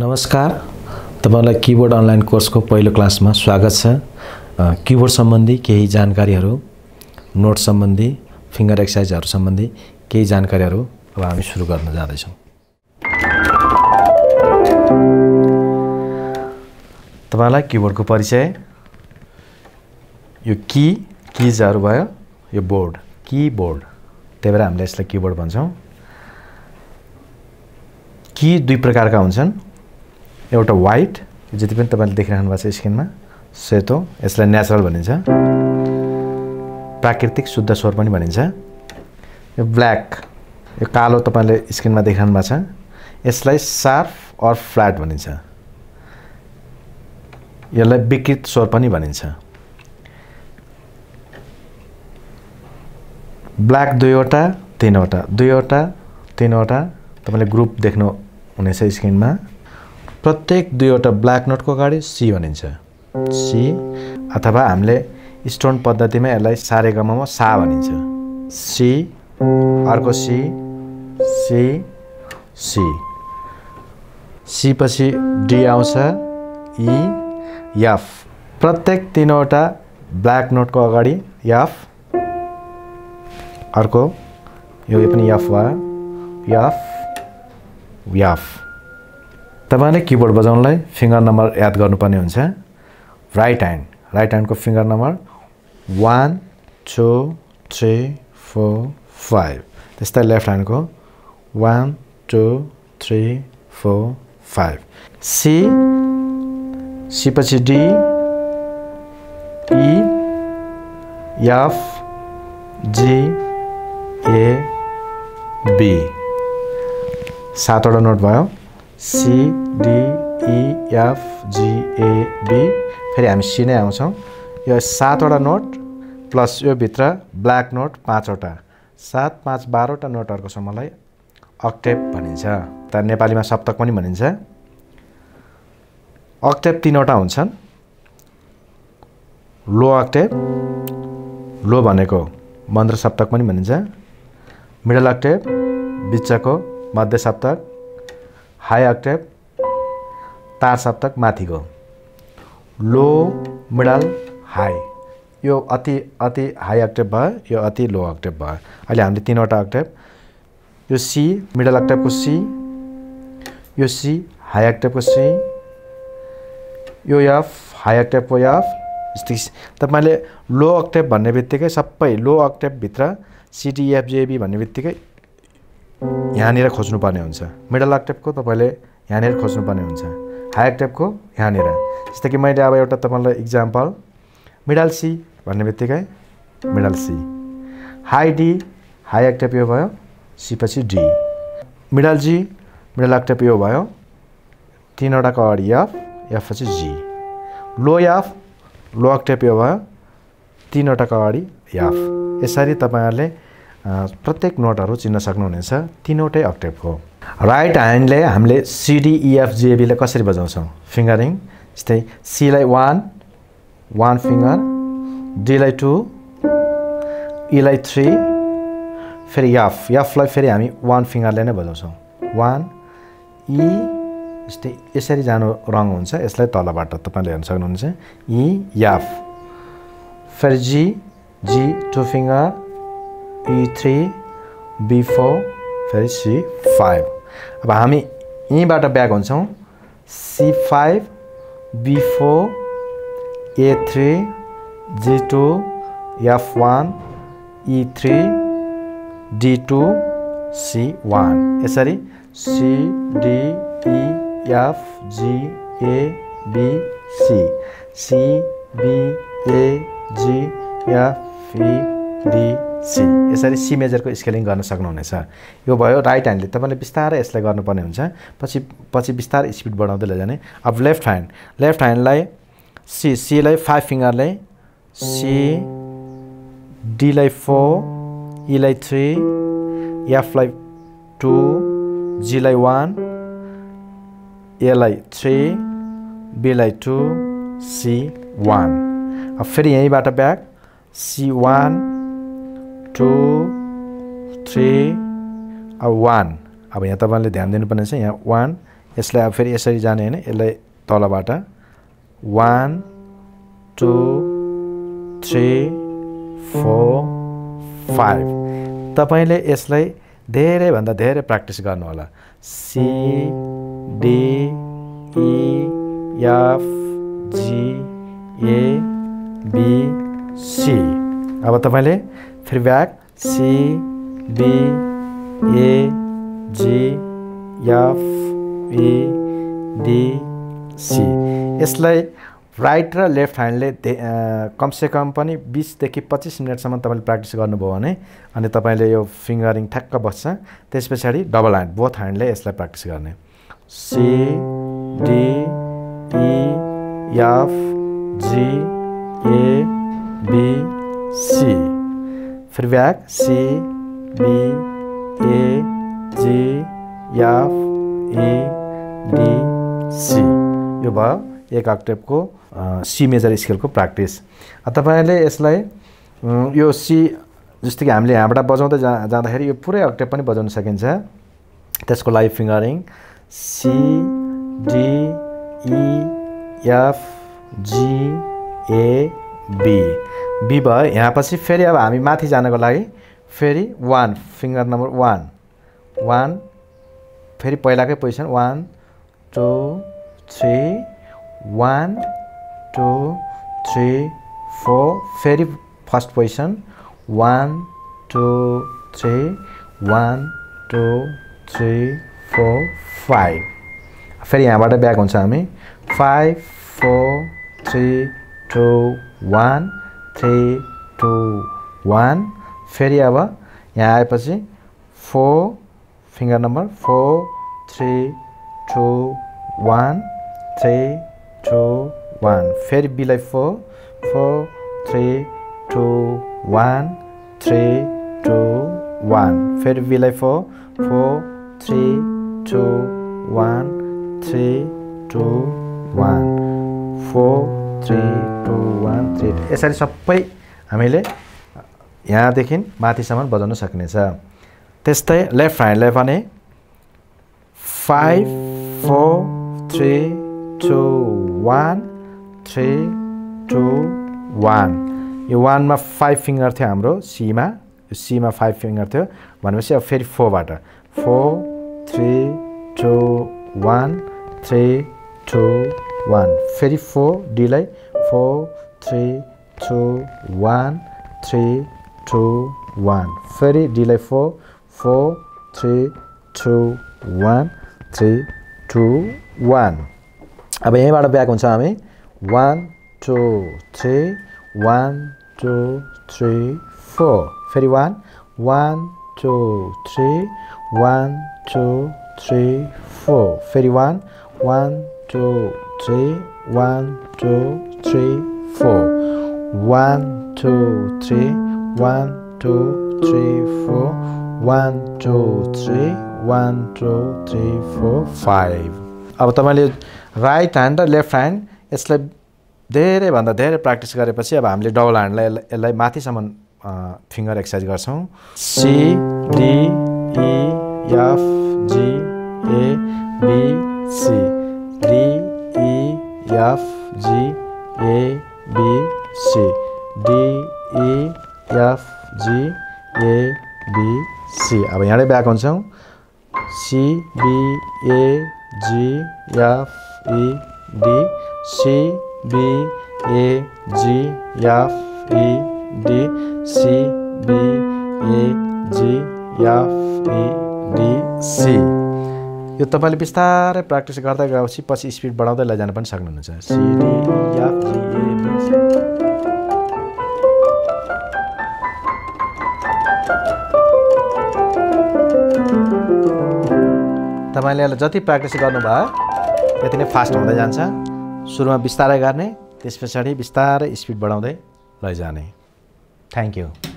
नमस्कार, तपाईहरुलाई keyboard online कोर्सको पहिलो क्लासमा स्वागत छ। कीबोर्ड सम्बन्धी केही जानकारीहरु, नोट सम्बन्धी, फिंगर एक्सरसाइजहरु सम्बन्धी केही जानकारीहरु अब हामी सुरु गर्न जाँदै छौं। तपाईहरुलाई कीबोर्डको परिचय, यो की कीजहरु भयो, यो बोर्ड कीबोर्ड, त्यही भएर हामीले यसलाई कीबोर्ड भन्छौं। की दुई प्रकारका हुन्छन्, एउटा व्हाइट, जति पनि तपाईले देखिराख्नु भएको छ स्क्रिनमा, सेतो, यसलाई नेचुरल भनिन्छ, प्राकृतिक शुद्ध स्वर पनि भनिन्छ। यो ब्ल्याक, यो कालो तपाईले स्क्रिनमा देखिराख्नु भएको छ, यसलाई शार्प अर फ्ल्याट भनिन्छ, यसलाई विकृत स्वर पनि भनिन्छ। ब्ल्याक दुईवटा, तीनवटा, दुईवटा, तीनवटा तपाईले ग्रुप देख्नु हुनेछ स्क्रिनमा। प्रत्येक दुईवटा ब्ल्याक नोट को अगाडि सी भनिन्छ, सी, अथवा हामीले स्टोन पद्धतिमा यसलाई सारेगामामा सा भनिन्छ, सी, अर्को सी, सी, सी, सी पछि डी आउँछ, ई, एफ। प्रत्येक तीनवटा ब्ल्याक नोट को अगाडि एफ, अर्को यो पनि एफ भयो, एफ, एफ। तपाईले कीबोर्ड बजाउनलाई फिंगर नम्बर याद गर्नुपर्ने हुन्छ। राइट ह्यान्ड, राइट ह्यान्ड को फिंगर नम्बर 1 2 3 4 5, त्यस्तै लेफ्ट ह्यान्ड को 1 2 3 4 5। सी, सी पछि D, E, F, G, A, B, सातवटा नोट भयो, C, D, E, F, G, A, B. फेरि हामी सी नै आउँछौं, यो सातवटा नोट प्लस यो भित्र ब्ल्याक नोट पाँचवटा, 7 5 12 वटा नोटहरुको समूहलाई अक्टेभ भनिन्छ। तर नेपालीमा सप्तक पनि भनिन्छ। अक्टेभ तीनवटा हुन्छन्, लो अक्टेभ, लो भनेको मन्त्र सप्तक पनि भनिन्छ, मिडल अक्टेभ बीचको मध्य सप्तक, हाई अक्टेभ तार सप्तक माथिको। लो, मिडल, हाई, यो अति अति हाई अक्टेभ भयो, यो अति लो अक्टेभ भयो। अहिले हामीले तीनवटा अक्टेभ, यो सी, मिडल अक्टेभको सी, यो सी, हाई अक्टेभको सी, यो एफ, हाई अक्टेभको एफ। तपाईले लो अक्टेभ भन्ने बित्तिकै सबै लो अक्टेभ भित्र सिडिएफजिएबी भन्ने बित्तिकै यहाँनिर खोज्नुपर्ने हुन्छ, मिडल अक्टेभको तपाईले यहाँनिर खोज्नुपर्ने हुन्छ, हाई अक्टेभको यहाँनिर। जस्तै कि मैले अब एउटा तपाईलाई एक्जाम्पल, मिडल सी भन्ने बित्तिकै middle C, high D, high octave यो भयो, सी पछि D, middle G, middle octave यो भयो, तीनवटाको अगाडि एफ, एफ पछि जी, लो एफ, लो अक्टेभ यो भयो, तीनवटाको अगाडि एफ। यसरी तपाईहरुले प्रत्येक नोटहरु चिन्न सक्नुहुनेछ तीनवटै अक्टेभको। राइट ह्यान्डले हामीले C, D, E, F, G, A, B लाई कसरी बजाउँछौं? फिंगरिङ, जस्तै सी लाई 1 1 फिंगर, डी लाई 2, ई लाई 3, फेरि एफ, एफ लाई फेरि हामी 1 फिंगरले नै बजाउँछौं, 1, ई, जस्तै यसरी जानु रङ हुन्छ, यसलाई तलबाट तपाईले हेर्न सक्नुहुन्छ, ई, एफ, फेरि जी, जी 2 फिंगर, E3, B4, फेरि C5। अब हामी यहीबाट ब्याक हुन्छौं, C5, B4, A3, G2, F1, E3, D2, C1। यसरी C, D, E, F, G, A, B, C, C, B, A, G, F, E, D, C. यसरी C major को scaling गर्न सक्नुहुनेछ। यो भयो राइट ह्यान्डले, तपाईले बिस्तारै यसलाई गर्नुपर्ने हुन्छ, पछि पछि बिस्तारै स्पीड बढाउँदै लैजाने। अब लेफ्ट ह्यान्ड, लेफ्ट ह्यान्डलाई सी, सी लाई 5 फिंगरले, सी, डी लाई 4, ई लाई 3, एफ लाई 2, जी लाई 1, ए लाई 3, बी लाई 2, सी 1। अब फेरि यहीबाट ब्याक, सी 1 2 3 1। अब यहाँ तपाईले ध्यान दिनुपर्ने छ, यहाँ 1 यसलाई अब फेरि यसरी जाने हैन यसलाई तलबाट 1 2 3 4 5 तपाईले यसलाई धेरै भन्दा धेरै प्र्याक्टिस गर्नु होला C D E F G A B C अब तपाईले फेरि back C B A G F E D C यसलाई राइट र लेफ्ट ह्यान्डले कम से कम पनि 20 देखि 25 मिनेट सम्म तपाईले प्र्याक्टिस गर्नुभयो भने अनि तपाईले यो फिंगरिङ ठ्याक्क बस्छ त्यसपछि डबल ह्यान्ड बोथ ह्यान्डले यसलाई प्र्याक्टिस गर्ने C D E F G A B C फिर back C B A G F E D C यो भयो एक अक्टेव को सी मेजर स्केल को प्र्याक्टिस तपाईहरुले यसलाई यो सी जस्तै कि हामीले यहाँबाट बजाउँदै जाँदाखेरि यो पुरै अक्टेव पनि बजाउन सकिन्छ त्यसको लागि fingering C D E F G A B B भयो यहाँ पछि फेरि अब हामी माथि जानको लागि फेरि 1 फिंगर नम्बर 1 1 फेरि पहिलाकै पोजिसन 1 2 3 1 2 3 4 फेरि फर्स्ट पोजिसन 1 2 3 1 2 3 4 5 फेरि यहाँबाट ब्याक हुन्छ हामी 5 4 3 2 1 3 2 1 फेरि अब यहाँ आएपछि 4 फिंगर नम्बर 4 3 2 1 3 2 1 फेरि बिलाई 4 4 3 2 1 3 2 1 फेरि बिलाई 4 4 3 2 1 3 2 1 4 3 2 1 3 यसरी सबै हामीले यहाँ देखिन माथिसम्म बजाउन सक्नेछ त्यस्तै लेफ्ट ह्यान्डले पनि 5 4 3 2 1 3 2 1 यो 1 मा 5 फिंगर थियो हाम्रो सी मा यो सी मा 5 फिंगर थियो भनेपछि अब फेरि 4 बाट 4 3 2 1 3 2 1 फेरि 4 डी लाई 4 3 2 1 3 2 1 फेरि डी लाई 4 4 3 2 1 3 2 1 अब यहाँबाट ब्याक हुन्छ हामी 1 2 3 1 2 3 4 फेरि 1 1 2 3 1 2 3 4 फेरि 1 1 2 3 1 2 3 4 1 2 3 1 2 3 4 1 2 3 1 2 3 4 5 अब तपाईले राइट ह्यान्ड र लेफ्ट ह्यान्ड यसलाई धेरै भन्दा धेरै प्र्याक्टिस गरेपछि अब हामीले डबल ह्यान्डलाई यसलाई माथि सम्म फिंगर एक्सरसाइज गर्छौं C D E F G A B C D E F G A B C D E F G A B C अब यहाँले ब्याक हुन्छौं C B A G F E D C B A G F E D C B A G F E D C यो तपाईले बिस्तारै practice गर्दै गएपछि पछि speed बढाउँदै लैजान पनि सक्नुहुन्छ C D F G A B C तपाईले अहिले जति प्र्याक्टिस गर्नुभयो त्यति नै फास्ट हुँदै जान्छ सुरुमा बिस्तारै गर्ने त्यसपछि बिस्तारै स्पीड बढाउँदै लैजाने थ्यांक यू